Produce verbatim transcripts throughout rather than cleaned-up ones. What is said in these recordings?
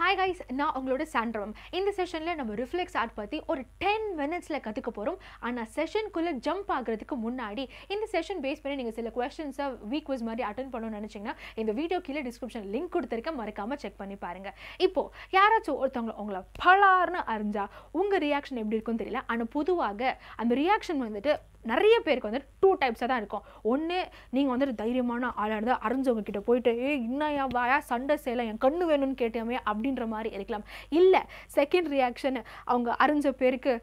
Hi guys, நான் உங்களோட Sandra ma'am. இந்த செஷனில் நம்ம ரிஃப்ளெக்ஸ் ஆர்க் பற்றி ஒரு டென் மினிட்ஸில் கற்றுக்க போகிறோம். ஆனால் செஷனுக்குள்ளே ஜம்ப் ஆகிறதுக்கு முன்னாடி இந்த செஷன் பேஸ் பண்ணி நீங்கள் சில கொஸ்டின்ஸை வீக் வைஸ் மாதிரி அட்டன் பண்ணணும்னு நினச்சிங்கன்னா இந்த வீடியோ கீழே டிஸ்கிரிப்ஷன் லிங்க் கொடுத்துருக்கேன், மறக்காமல் செக் பண்ணி பாருங்கள். இப்போது யாராச்சும் ஒருத்தவங்க உங்களை பலார்னு அறிஞ்சா உங்கள் ரியாக்ஷன் எப்படி இருக்குன்னு தெரியல. ஆனால் பொதுவாக அந்த ரியாக்ஷன் வந்துட்டு நிறைய பேருக்கு வந்துட்டு டூ டைப்ஸாக தான் இருக்கும். ஒன்று, நீங்கள் வந்துட்டு தைரியமான ஆளாக இருந்தால் அரைஞ்சவங்கக்கிட்ட போயிட்டு ஏ இன்னையா வாயா சண்டை செய்யலாம், என் கண்ணு வேணும்னு கேட்டோமே அப்படின்ற மாதிரி இருக்கலாம். இல்லை, செகண்ட் ரியாக்ஷன், அவங்க அரைஞ்ச பேருக்கு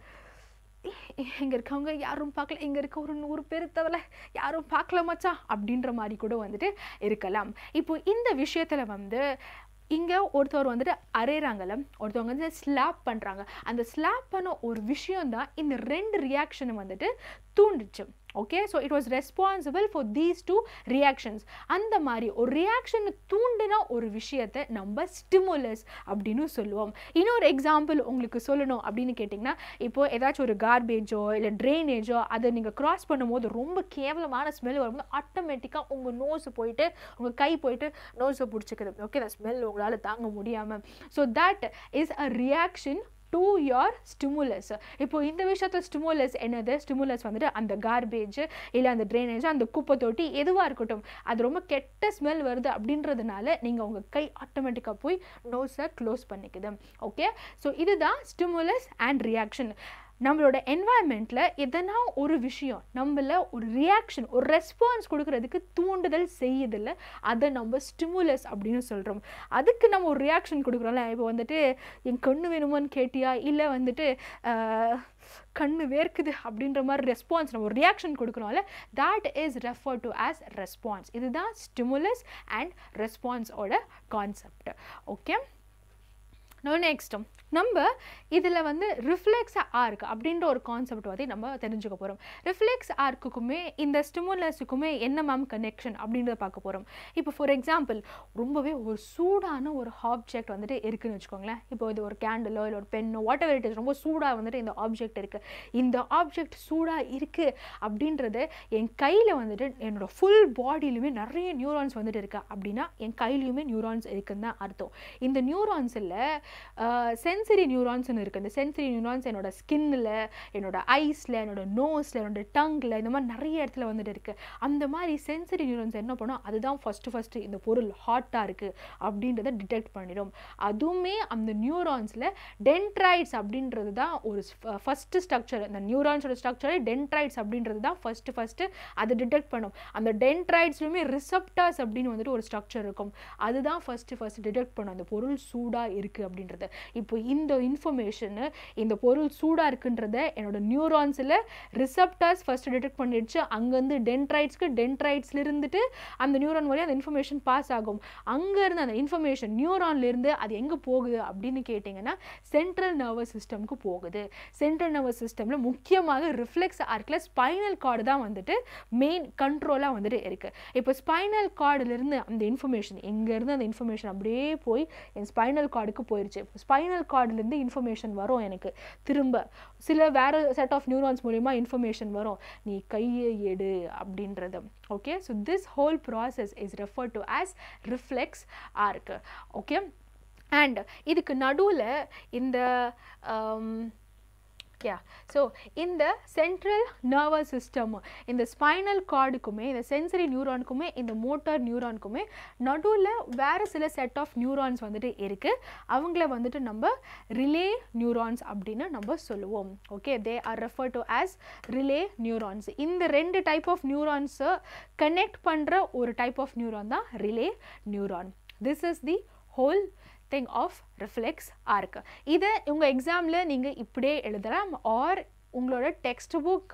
இங்கே இருக்கவங்க யாரும் பார்க்கல, இங்கே இருக்க ஒரு நூறு பேர் தவிர யாரும் பார்க்கல மச்சா அப்படின்ற மாதிரி கூட வந்துட்டு இருக்கலாம். இப்போ இந்த விஷயத்தில் வந்து இங்கே ஒருத்தவர் வந்துட்டு அரைகிறாங்கல்ல, ஒருத்தவங்க வந்து ஸ்லாப் பண்ணுறாங்க. அந்த ஸ்லாப் பண்ண ஒரு விஷயந்தான் இந்த ரெண்டு ரியாக்ஷனை வந்துட்டு தூண்டுச்சு. Okay, so it was responsible for these two reactions. அந்த மாதிரி ஒரு ரியாக்ஷனை தூண்டினா ஒரு விஷயத்தை நம்ம ஸ்டிமுலஸ் அப்படின்னு சொல்லுவோம். இன்னொரு எக்ஸாம்பிள் உங்களுக்கு சொல்லணும் அப்படின்னு கேட்டிங்கன்னா, இப்போது ஏதாச்சும் ஒரு கார்பேஜோ இல்லை ட்ரைனேஜோ அதை நீங்கள் க்ராஸ் பண்ணும்போது ரொம்ப கேவலமான ஸ்மெல் வரும்போது ஆட்டோமேட்டிக்காக உங்கள் நோஸு போயிட்டு உங்கள் கை போயிட்டு நோஸை பிடிச்சிக்குது. ஓகே, அந்த ஸ்மெல் உங்களால் தாங்க முடியாமல். So that is a reaction to your stimulus. இப்போ இந்த விஷயத்தில் stimulus என்னது? stimulus வந்துட்டு அந்த கார்பேஜ் இல்லை அந்த ட்ரைனேஜ் அந்த குப்பை தொட்டி எதுவாக இருக்கட்டும், அது ரொம்ப கெட்ட ஸ்மெல் வருது அப்படின்றதுனால நீங்கள் உங்கள் கை ஆட்டோமேட்டிக்காக போய் நோஸை க்ளோஸ் பண்ணிக்குது. ஓகே, ஸோ இதுதான் stimulus and reaction. நம்மளோட என்வாயர்மெண்ட்டில் எதனா ஒரு விஷயம் நம்மள ஒரு ரியாக்ஷன் ஒரு ரெஸ்பான்ஸ் கொடுக்கறதுக்கு தூண்டுதல் செய்யுதில்ல, அதை நம்ம ஸ்டிமுலஸ் அப்படின்னு சொல்கிறோம். அதுக்கு நம்ம ஒரு ரியாக்ஷன் கொடுக்குறோம்ல. இப்போ வந்துட்டு என் கண்ணு வேணுமான்னு கேட்டியா, இல்லை வந்துட்டு கண்ணு வேர்க்குது அப்படின்ற மாதிரி ரெஸ்பான்ஸ் நம்ம ஒரு ரியாக்ஷன் கொடுக்குறோம்ல, that is refer to as response. இதுதான் ஸ்டிமுலஸ் அண்ட் ரெஸ்பான்ஸோட கான்செப்ட். ஓகே, நெக்ஸ்ட் நம்ம இதில் வந்து ரிஃப்ளெக்ஸ் ஆர்க் அப்படின்ற ஒரு கான்செப்ட் பற்றி நம்ம தெரிஞ்சுக்க போகிறோம். ரிஃப்ளெக்ஸ் ஆர்க்குக்குமே இந்த ஸ்டிமுலஸுக்குமே என்ன மேம் கனெக்ஷன் அப்படின்றத பார்க்க போகிறோம். இப்போ ஃபார் எக்ஸாம்பிள், ரொம்பவே ஒரு சூடான ஒரு ஆப்ஜெக்ட் வந்துட்டு இருக்குதுன்னு வச்சுக்கோங்களேன். இப்போ இது ஒரு கேண்டலோ இல்லை ஒரு பென்னோ வாட் எவர் இட் இஸ், ரொம்ப சூடாக வந்துட்டு இந்த ஆப்ஜெக்ட் இருக்குது. இந்த ஆப்ஜெக்ட் சூடாக இருக்குது அப்படின்றது என் கையில் வந்துட்டு என்னோடய ஃபுல் பாடியிலுமே நிறைய நியூரான்ஸ் வந்துட்டு இருக்கா அப்படின்னா என் கையிலையுமே நியூரான்ஸ் இருக்குதுன்னு தான் அர்த்தம். இந்த நியூரான்ஸில் சென்சரி நியூரான்ஸ்னு இருக்குது. இந்த சென்சரி நியூரான்ஸ் என்னோட ஸ்கின்னில், என்னோட ஐஸில், என்னோட நோஸில், என்னோட டங்கில், இந்த மாதிரி நிறைய இடத்துல வந்துட்டு இருக்குது. அந்த மாதிரி சென்சரி நியூரான்ஸ் என்ன பண்ணோம், அதுதான் ஃபஸ்ட்டு ஃபஸ்ட்டு இந்த பொருள் ஹாட்டாக இருக்குது அப்படின்றத டிடெக்ட் பண்ணிடும். அதுவுமே அந்த நியூரான்ஸில் டென்ட்ரைட்ஸ் அப்படின்றது தான் ஒரு ஃபஸ்ட்டு ஸ்ட்ரக்சர். அந்த நியூரான்ஸோட ஸ்ட்ரக்சரே டென்ட்ரைட்ஸ் அப்படின்றது தான் ஃபஸ்ட்டு ஃபஸ்ட்டு அதை டிடெக்ட் பண்ணும். அந்த டென்ட்ரைட்ஸ்லுமே ரிசப்டாஸ் அப்படின்னு வந்துட்டு ஒரு ஸ்ட்ரக்சர் இருக்கும், அதுதான் ஃபஸ்ட்டு ஃபஸ்ட்டு டிடெக்ட் பண்ணும் அந்த பொருள் சூடாக இருக்குது அப்படின்றது. இப்போ இந்த இன்ஃபர்மேஷனு இந்த பொருள் சூடாக இருக்குன்றத என்னோட நியூரான்ஸில் ரிசப்டாஸ் ஃபஸ்ட்டு டிடெக்ட் பண்ணிடுச்சு. அங்கேருந்து டென்ட்ரைட்ஸ்க்கு, டென்ட்ரைட்ஸில் இருந்துட்டு அந்த நியூரான் வரையும் அந்த இன்ஃபர்மேஷன் பாஸ் ஆகும். அங்கேருந்து அந்த இன்ஃபர்மேஷன் நியூரான்லேருந்து அது எங்கே போகுது அப்படின்னு கேட்டிங்கன்னா சென்ட்ரல் நர்வஸ் சிஸ்டம்க்கு போகுது. சென்ட்ரல் நர்வஸ் சிஸ்டமில் முக்கியமாக ரிஃப்ளெக்ஸ் ஆர்க்கில் ஸ்பைனல் கார்டு தான் வந்துட்டு மெயின் கண்ட்ரோலாக வந்துட்டு இருக்குது. இப்போ ஸ்பைனல் கார்டுலேருந்து அந்த இன்ஃபர்மேஷன் எங்கேருந்து அந்த இன்ஃபர்மேஷன் அப்படியே போய் என் ஸ்பைனல் கார்டுக்கு போயிடுச்சு. ஸ்பைனல் கார்டுலேருந்து இன்ஃபர்மேஷன் வரும் எனக்கு, திரும்ப சில வேறு செட் ஆஃப் நியூரான்ஸ் மூலிமா இன்ஃபர்மேஷன் வரும், நீ கையை எடு அப்படின்றது. Okay, so this whole process is referred to as reflex arc. Okay, and இதுக்கு நடுவில் இந்த யா ஸோ இந்த சென்ட்ரல் நர்வஸ் சிஸ்டம், இந்த ஸ்பைனல் கார்டுக்குமே இந்த சென்சரி நியூரானுக்குமே இந்த மோட்டார் நியூரானுக்குமே நடுவில் வேறு சில செட் ஆஃப் நியூரான்ஸ் வந்துட்டு இருக்குது. அவங்கள வந்துட்டு நம்ம ரிலே நியூரான்ஸ் அப்படின்னு நம்ம சொல்லுவோம். Okay, they are refer to as relay neurons. இந்த ரெண்டு டைப் ஆஃப் நியூரான்ஸை கனெக்ட் பண்ணுற ஒரு டைப் ஆஃப் நியூரான் தான் relay neuron. This is the whole thing of reflex arc. இதை உங்கள் எக்ஸாமில் நீங்கள் இப்படியே எழுதலாம், ஆர் உங்களோட டெக்ஸ்ட் புக்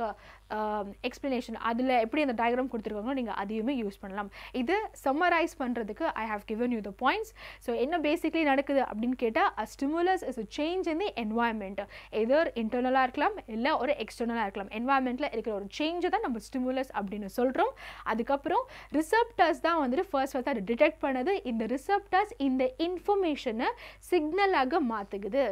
எக்ஸ்ப்ளனேஷன் அதில் எப்படி அந்த டயக்ராம் கொடுத்துருக்காங்களோ நீங்கள் அதையுமே யூஸ் பண்ணலாம். இது சம்மரைஸ் பண்ணுறதுக்கு I have given you the points. So என்ன பேசிக்லி நடக்குது அப்படின்னு கேட்டால், a stimulus is a change in the environment. ஏதோ ஒரு இன்டர்னலாக இருக்கலாம், இல்லை ஒரு எக்ஸ்டர்னலாக இருக்கலாம். என்வாயர்மெண்ட்டில் இருக்கிற ஒரு சேஞ்சை தான் நம்ம ஸ்டிமுலஸ் அப்படின்னு சொல்கிறோம். அதுக்கப்புறம் ரிசப்டர்ஸ் தான் வந்துட்டு ஃபர்ஸ்ட் வந்து அதை டிடெக்ட் பண்ணது. இந்த ரிசப்டர்ஸ் இந்த இன்ஃபர்மேஷனை சிக்னலாக மாற்றுக்குது.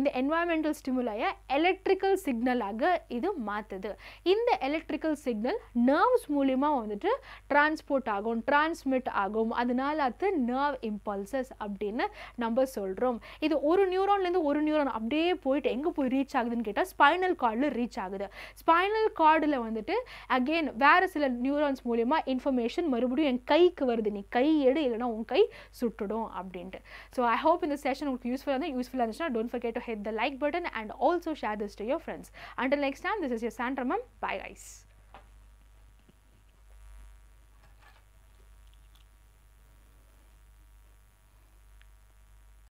இந்த என்வாயர்மெண்டல் ஸ்டிமுலையை எலக்ட்ரிக்கல் சிக்னலாக இது மாற்றுது. இந்த அந்த எலக்ட்ரிக்கல் சிக்னல் நர்வ்ஸ் மூலியமாக வந்துட்டு டிரான்ஸ்போர்ட் ஆகும், டிரான்ஸ்மிட் ஆகும். அதனால அது நர்வ் இம்பல்சஸ் அப்படின்னு நம்ம சொல்கிறோம். இது ஒரு நியூரான்லேருந்து ஒரு நியூரான் அப்படியே போயிட்டு எங்கே போய் ரீச் ஆகுதுன்னு கேட்டால் ஸ்பைனல் கார்டில் ரீச் ஆகுது. ஸ்பைனல் கார்டில் வந்துட்டு அகெயின் வேறு சில நியூரான்ஸ் மூலியமாக இன்ஃபர்மேஷன் மறுபடியும் என் கைக்கு வருது, நீ கை எடு இல்லைன்னா உன் கை சுட்டுடும் அப்படின்ட்டு. ஸோ ஐ ஹோப் இந்த செஷன் உங்களுக்கு யூஸ்ஃபுல்லாக இருந்தால் யூஸ்ஃபுல்லாக இருந்துச்சுன்னா don't forget to hit the like button and also share this to your friends. Until next time, this is your Sandra Ma'am. Bye guys.